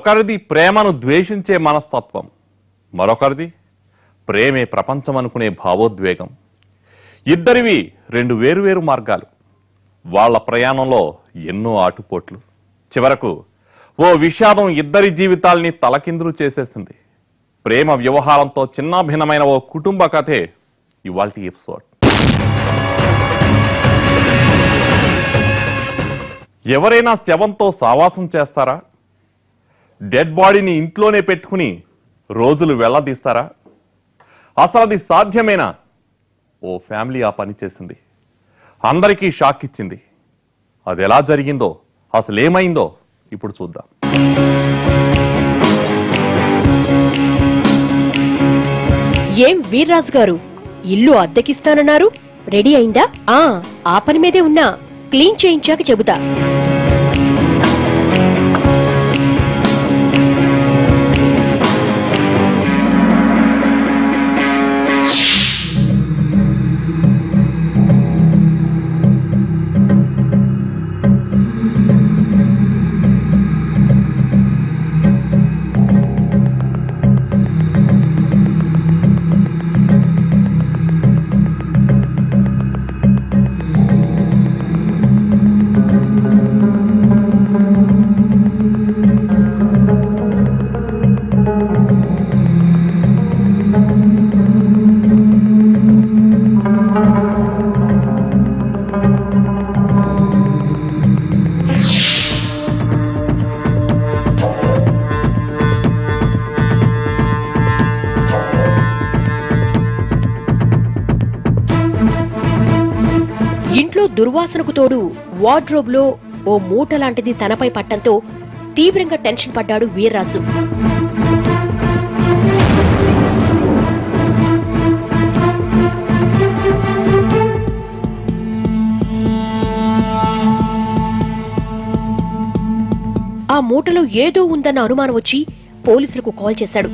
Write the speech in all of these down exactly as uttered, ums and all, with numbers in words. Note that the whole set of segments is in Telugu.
ఒకరిది ప్రేమను ద్వేషించే మనస్తత్వం, మరొకరిది ప్రేమే ప్రపంచమనుకునే భావోద్వేగం. ఇద్దరివి రెండు వేరువేరు మార్గాలు. వాళ్ల ప్రయాణంలో ఎన్నో ఆటుపోట్లు. చివరకు ఓ విషాదం ఇద్దరి జీవితాల్ని తలకిందులు చేసేసింది. ప్రేమ వ్యవహారంతో చిన్నాభిన్నమైన ఓ కుటుంబ కథే ఇవాల్టి ఎపిసోడ్. ఎవరైనా శవంతో సావాసం చేస్తారా? డెడ్ బాడీని ఇంట్లోనే పెట్టుకుని రోజులు వెళ్ళదీస్తారా? అసలు అది సాధ్యమేనా? ఓ ఫ్యామిలీ ఆ పని చేసింది. అందరికీ షాక్ ఇచ్చింది. అది ఎలా జరిగిందో, అసలేమైందో ఇప్పుడు చూద్దాం. ఏం వీర్రాజు గారు, ఇల్లు అద్దెకిస్తానన్నారు, రెడీ అయిందా? ఆ పని మీదే ఉన్నా, క్లీన్ చేయించాక చెబుతా. దుర్వాసనకు తోడు వార్డ్రోబ్ లో ఓ మూట లాంటిది తనపై పట్టంతో తీవ్రంగా టెన్షన్ పడ్డాడు వీర్రాజు. ఆ మూటలో ఏదో ఉందన్న అనుమానం వచ్చి పోలీసులకు కాల్ చేశాడు.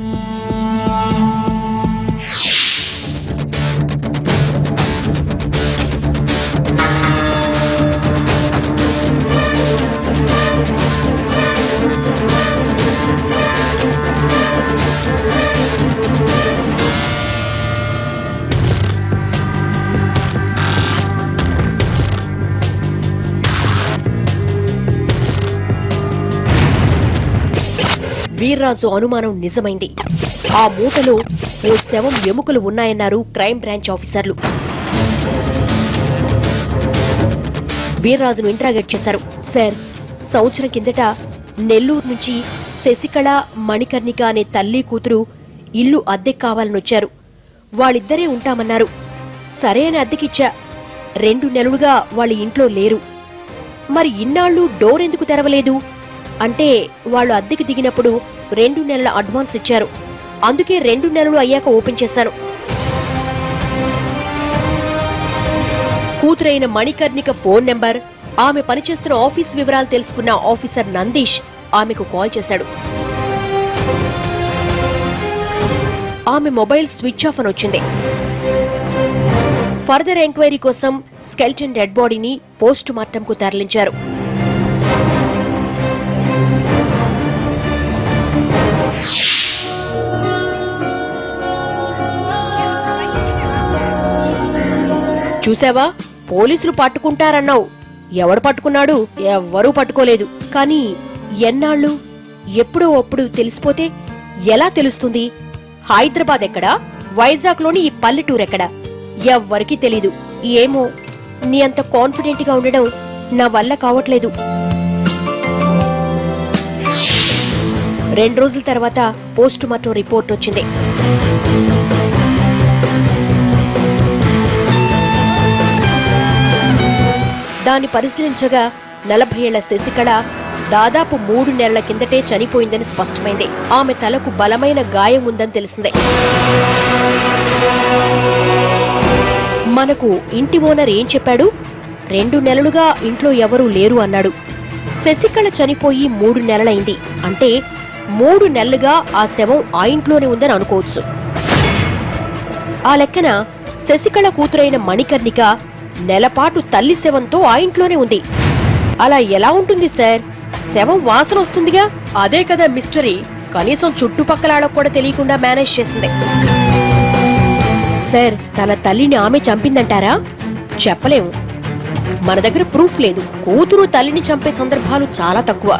వీర్రాజు అనుమానం నిజమైంది. ఆ మూటలో ఓ శవం ఎముకలు ఉన్నాయన్నారు క్రైమ్ బ్రాంచ్ ఆఫీసర్లు. వీర్రాజును ఇంట్రాగేట్ చేశారు. సార్, సంవత్సరం కిందట నెల్లూరు నుంచి శశికళ, మణికర్ణిక అనే తల్లి కూతురు ఇల్లు అద్దెకు కావాలనొచ్చారు. వాళ్ళిద్దరే ఉంటామన్నారు. సరే అని అద్దెకిచ్చా. రెండు నెలలుగా వాళ్ళ ఇంట్లో లేరు. మరి ఇన్నాళ్ళు డోర్ ఎందుకు తెరవలేదు అంటే వాళ్ళు అద్దెకి దిగినప్పుడు రెండు నెలల అడ్వాన్స్ ఇచ్చారు. అందుకే రెండు నెలలు అయ్యాక ఓపెన్ చేశాను. కూతురైన మణికర్ణిక ఫోన్ నెంబర్, ఆమె పనిచేస్తున్న ఆఫీస్ వివరాలు తెలుసుకున్న ఆఫీసర్ నందీష్ ఆమెకు కాల్ చేశాడు. ఆమె మొబైల్ స్విచ్ ఆఫ్ అని వచ్చింది. ఫర్దర్ ఎంక్వైరీ కోసం స్కెల్టన్ డెడ్ బాడీని పోస్ట్ మార్టంకు తరలించారు. చూసావా, పోలీసులు పట్టుకుంటారన్నావు. ఎవడు పట్టుకున్నాడు? ఎవ్వరూ పట్టుకోలేదు. కానీ ఎన్నాళ్ళు, ఎప్పుడో అప్పుడు తెలిసిపోతే ఎలా తెలుస్తుంది? హైదరాబాద్ ఎక్కడా, వైజాగ్ లోని ఈ పల్లెటూరు ఎక్కడా, ఎవ్వరికీ తెలీదు. ఏమో, నీ అంత కాన్ఫిడెంట్ గా ఉండడం నా వల్ల కావట్లేదు. రెండు రోజుల తర్వాత పోస్ట్ మార్టం రిపోర్ట్ వచ్చింది. దాన్ని పరిశీలించగా నలభై ఏళ్ల శశికళ దాదాపు మూడు నెలల కిందటే చనిపోయిందని స్పష్టమైంది. ఆమె తలకు బలమైన గాయం ఉందని తెలిసింది. మనకు ఇంటి ఓనర్ ఏం చెప్పాడు? రెండు నెలలుగా ఇంట్లో ఎవరూ లేరు అన్నాడు. శశికళ చనిపోయి మూడు నెలలైంది అంటే మూడు నెలలుగా ఆ శవం ఆ ఇంట్లోనే ఉందని అనుకోవచ్చు. ఆ లెక్కన శశికళ కూతురైన మణికర్ణిక నెలపాటు తల్లి శవంతో ఆ ఇంట్లోనే ఉంది. అలా ఎలా ఉంటుంది సార్? శవం వాసన వస్తుందిగా, అదే కదా మిస్టరీ. కనీసం చుట్టుపక్కల ఆడ కూడా తెలియకుండా మేనేజ్ చేసింది. సార్, తన తల్లిని ఆమె చంపిందంటారా? చెప్పలేము, మన దగ్గర ప్రూఫ్ లేదు. కూతురు తల్లిని చంపే సందర్భాలు చాలా తక్కువ.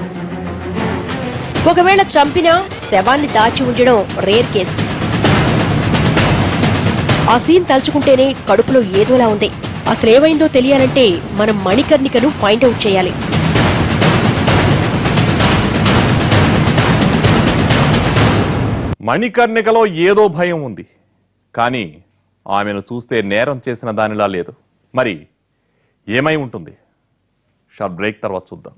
ఒకవేళ చంపినా శవాన్ని దాచి ఉంచడం రేర్ కేసు. ఆ సీన్ తలుచుకుంటేనే కడుపులో ఏదోలా ఉంది. అసలేమైందో తెలియాలంటే మనం మణికర్ణికను ఫైండ్ అవుట్ చేయాలి. మణికర్ణికలో ఏదో భయం ఉంది, కానీ ఆమెను చూస్తే నేరం చేసిన దానిలా లేదు. మరి ఏమై ఉంటుంది? షార్ట్ బ్రేక్ తర్వాత చూద్దాం.